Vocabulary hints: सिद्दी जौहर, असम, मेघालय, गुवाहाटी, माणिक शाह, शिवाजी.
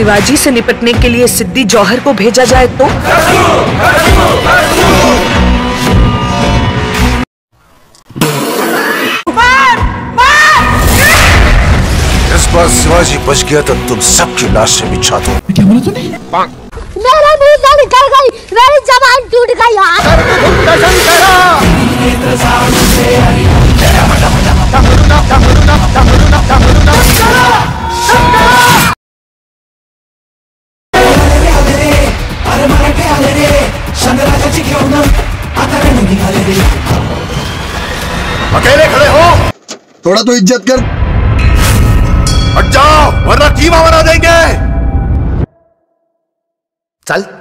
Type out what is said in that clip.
शिवाजी से निपटने के लिए सिद्दी जौहर को भेजा जाए तो? इस बार शिवाजी बच गया तो तुम सबकी लाश से बिछा दो। क्या बोला तूने? मेरा मुंह निकल गई, मेरी जबान टूट गई। अकेले खड़े हो, थोड़ा तो इज्जत कर। हट जाओ वरना टीम आवर आ जाएंगे। चल।